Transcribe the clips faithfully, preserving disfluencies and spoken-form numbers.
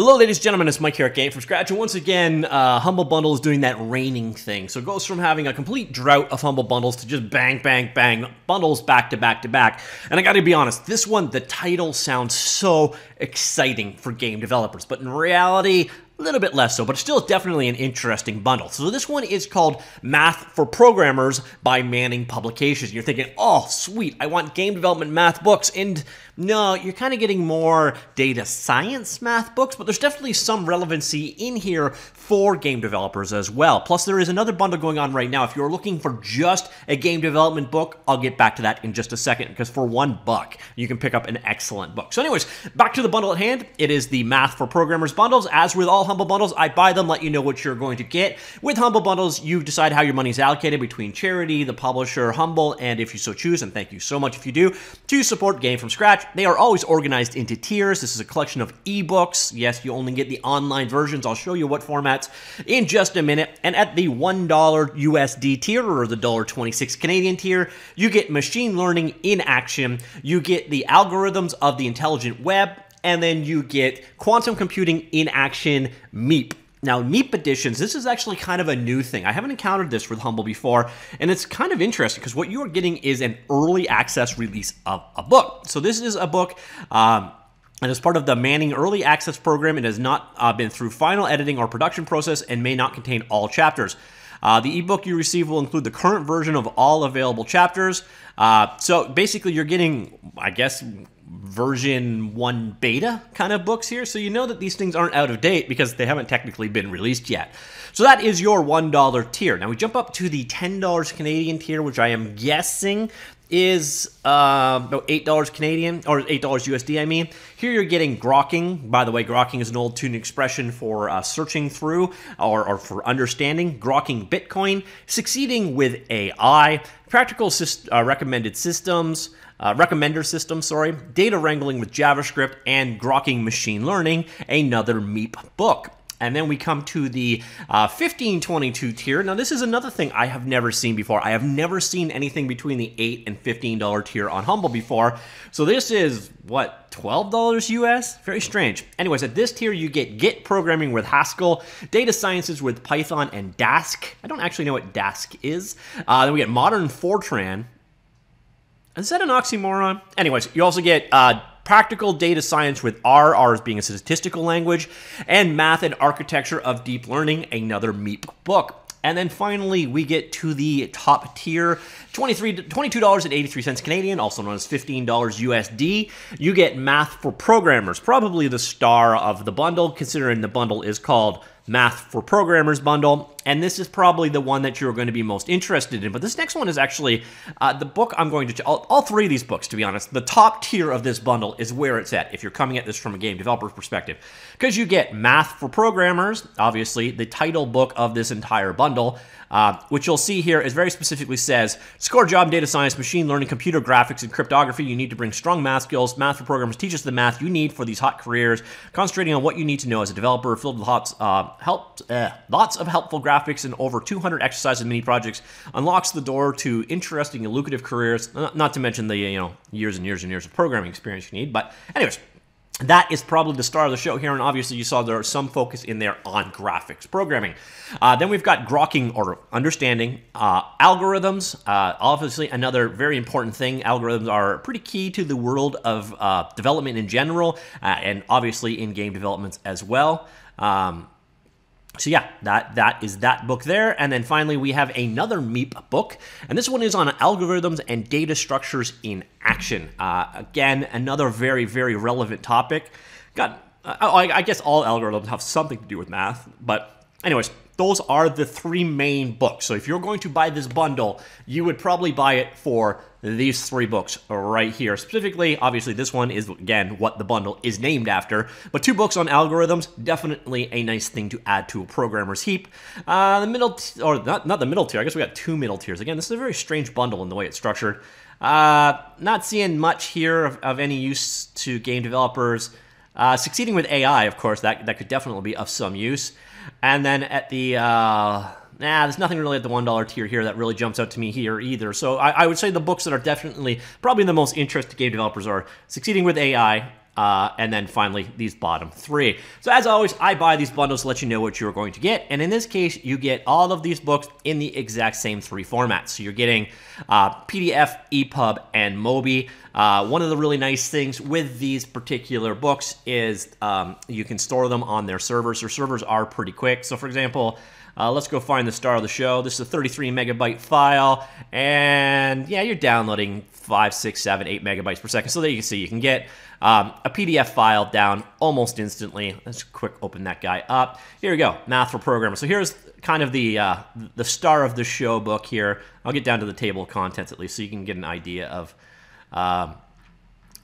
Hello, ladies and gentlemen, it's Mike here at Game From Scratch, and once again, uh, Humble Bundle is doing that raining thing. So it goes from having a complete drought of Humble Bundles to just bang, bang, bang, bundles back to back to back. And I gotta be honest, this one, the title sounds so exciting for game developers, but in reality, a little bit less so, but still definitely an interesting bundle. So this one is called Math for Programmers by Manning Publications. You're thinking, oh, sweet, I want game development math books. And no, you're kind of getting more data science math books, but there's definitely some relevancy in here for game developers as well. Plus, there is another bundle going on right now. If you're looking for just a game development book, I'll get back to that in just a second, because for one buck, you can pick up an excellent book. So anyways, back to the bundle at hand. It is the Math for Programmers bundles. As with all Humble Bundles, I buy them, let you know what you're going to get. With Humble Bundles, you decide how your money is allocated between charity, the publisher, Humble, and if you so choose, and thank you so much if you do, to support Game From Scratch. They are always organized into tiers. This is a collection of ebooks. Yes, you only get the online versions. I'll show you what formats in just a minute. And at the one dollar U S D tier, or the one dollar twenty-six Canadian tier, you get machine learning in action. You get the algorithms of the intelligent web, and then you get quantum computing in action MEEP. Now, MEEP editions, this is actually kind of a new thing. I haven't encountered this with Humble before, and it's kind of interesting because what you are getting is an early access release of a book. So this is a book, um, and as part of the Manning Early Access Program, it has not uh, been through final editing or production process and may not contain all chapters. Uh, the ebook you receive will include the current version of all available chapters. Uh, so basically, you're getting, I guess, version one beta kind of books here. So you know that these things aren't out of date because they haven't technically been released yet. So that is your one dollar tier. Now we jump up to the ten dollars Canadian tier, which I am guessing is uh, about eight dollars Canadian, or eight dollars U S D, I mean. Here you're getting Grokking. By the way, Grokking is an old-tuned expression for uh, searching through, or, or for understanding. Grokking Bitcoin, Succeeding with A I, Practical syst uh, Recommended Systems, Uh, recommender system, sorry, data wrangling with JavaScript, and Grokking Machine Learning, another MEEP book. And then we come to the uh, fifteen twenty-two tier. Now, this is another thing I have never seen before. I have never seen anything between the eight and fifteen dollar tier on Humble before. So this is, what, twelve dollars U S? Very strange. Anyways, at this tier, you get Git programming with Haskell, data sciences with Python and Dask. I don't actually know what Dask is. Uh, then we get Modern Fortran. Is that an oxymoron? Anyways, you also get uh, practical data science with R, R as being a statistical language, and math and architecture of deep learning, another MEEP book. And then finally, we get to the top tier, twenty-three, twenty-two dollars and eighty-three cents Canadian, also known as fifteen dollars U S D. You get Math for Programmers, probably the star of the bundle, considering the bundle is called Math for Programmers bundle, and this is probably the one that you're going to be most interested in. But this next one is actually uh, the book I'm going to, all, all three of these books, to be honest, the top tier of this bundle is where it's at, if you're coming at this from a game developer's perspective, because you get Math for Programmers, obviously the title book of this entire bundle, uh, which you'll see here is very specifically says, score job, data science, machine learning, computer graphics, and cryptography. You need to bring strong math skills. Math for Programmers teaches the math you need for these hot careers, concentrating on what you need to know as a developer, filled with hot, uh, Helped, uh, lots of helpful graphics and over two hundred exercises and mini projects, unlocks the door to interesting and lucrative careers, not to mention the, you know, years and years and years of programming experience you need. But anyways, that is probably the star of the show here, and obviously you saw there are some focus in there on graphics programming. Uh, then we've got Grokking, or understanding, uh, algorithms. Uh, obviously another very important thing. Algorithms are pretty key to the world of uh, development in general, uh, and obviously in game developments as well. Um, So yeah, that, that is that book there. And then finally, we have another MEEP book. And this one is on algorithms and data structures in action. Uh, again, another very, very relevant topic. Got, uh, I, I guess all algorithms have something to do with math. But anyways, those are the three main books. So if you're going to buy this bundle, you would probably buy it for these three books right here. Specifically, obviously this one is, again, what the bundle is named after, but two books on algorithms, definitely a nice thing to add to a programmer's heap. Uh, the middle, or not, not the middle tier, I guess we got two middle tiers. Again, this is a very strange bundle in the way it's structured. Uh, not seeing much here of, of any use to game developers. Uh, succeeding with A I, of course, that, that could definitely be of some use. And then at the, uh, nah, there's nothing really at the one dollar tier here that really jumps out to me here either. So I, I would say the books that are definitely probably the most interest to game developers are Succeeding with A I, Uh, and then finally, these bottom three. So as always, I buy these bundles to let you know what you're going to get. And in this case, you get all of these books in the exact same three formats. So you're getting uh, P D F, E P U B, and Mobi. Uh, one of the really nice things with these particular books is um, you can store them on their servers. Their servers are pretty quick. So for example, uh, let's go find the star of the show. This is a thirty-three megabyte file. And yeah, you're downloading five, six, seven, eight megabytes per second. So there you can see you can get um, a P D F file down almost instantly. Let's quick open that guy up. Here we go, Math for Programmers. So here's kind of the uh, the star of the show book here. I'll get down to the table of contents at least so you can get an idea of Um,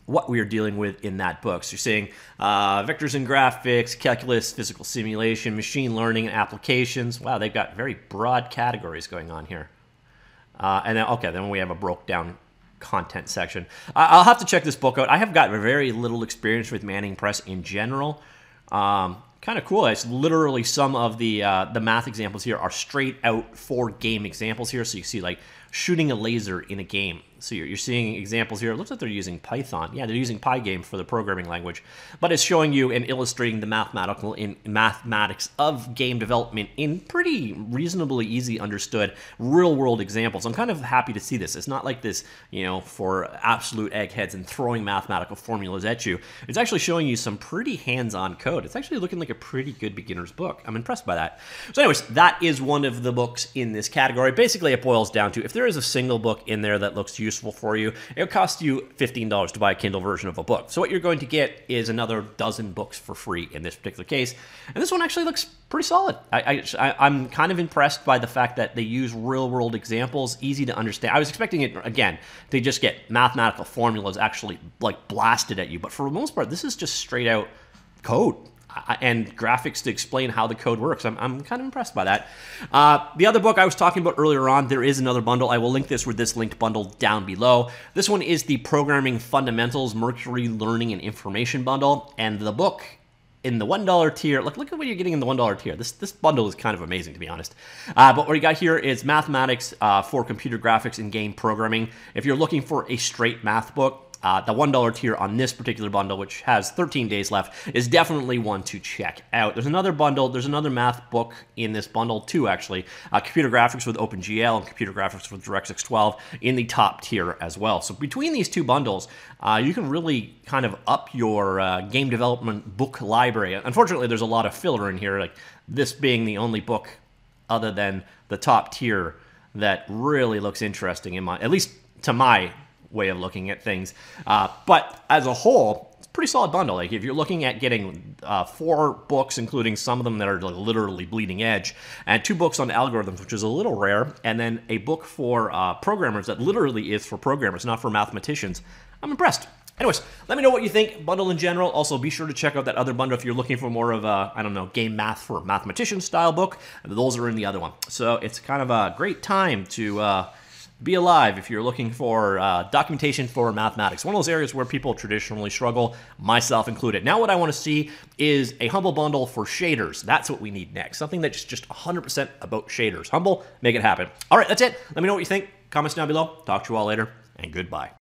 what we are dealing with in that book. So you're seeing uh, vectors and graphics, calculus, physical simulation, machine learning, and applications. Wow, they've got very broad categories going on here. Uh, and then, okay, then we have a broke down content section. I I'll have to check this book out. I have got very little experience with Manning Press in general. Um, kind of cool. It's literally some of the, uh, the math examples here are straight out for game examples here. So you see like shooting a laser in a game. So you're, you're seeing examples here. It looks like they're using Python. Yeah, they're using Pygame for the programming language, but it's showing you and illustrating the mathematical in mathematics of game development in pretty reasonably easy understood real world examples. I'm kind of happy to see this. It's not like this, you know, for absolute eggheads and throwing mathematical formulas at you. It's actually showing you some pretty hands-on code. It's actually looking like a pretty good beginner's book. I'm impressed by that. So anyways, that is one of the books in this category. Basically, it boils down to if there is a single book in there that looks useful for you, it'll cost you fifteen dollars to buy a Kindle version of a book. So what you're going to get is another dozen books for free in this particular case. And this one actually looks pretty solid. I, I, I'm kind of impressed by the fact that they use real world examples, easy to understand. I was expecting it, again, they just get mathematical formulas actually like blasted at you. But for the most part, this is just straight out code and graphics to explain how the code works. I'm, I'm kind of impressed by that. Uh, the other book I was talking about earlier on, there is another bundle. I will link this with this linked bundle down below. This one is the Programming Fundamentals Mercury Learning and Information Bundle. And the book in the one dollar tier, look, look at what you're getting in the one dollar tier. This, this bundle is kind of amazing, to be honest. Uh, but what we got here is Mathematics uh, for Computer Graphics and Game Programming. If you're looking for a straight math book, Uh, the one dollar tier on this particular bundle, which has thirteen days left, is definitely one to check out. There's another bundle. There's another math book in this bundle, too, actually. Uh, computer graphics with OpenGL and computer graphics with DirectX twelve in the top tier as well. So between these two bundles, uh, you can really kind of up your uh, game development book library. Unfortunately, there's a lot of filler in here, like this being the only book other than the top tier that really looks interesting, in my, at least to my way of looking at things. Uh, but as a whole, it's a pretty solid bundle. Like if you're looking at getting uh, four books, including some of them that are like literally bleeding edge, and two books on algorithms, which is a little rare, and then a book for uh, programmers that literally is for programmers, not for mathematicians, I'm impressed. Anyways, let me know what you think, bundle in general. Also, be sure to check out that other bundle if you're looking for more of a, I don't know, game math for mathematician style book. Those are in the other one. So it's kind of a great time to uh, be alive if you're looking for uh, documentation for mathematics. One of those areas where people traditionally struggle, myself included. Now what I want to see is a Humble Bundle for shaders. That's what we need next. Something that's just one hundred percent about shaders. Humble, make it happen. All right, that's it. Let me know what you think. Comments down below. Talk to you all later, and goodbye.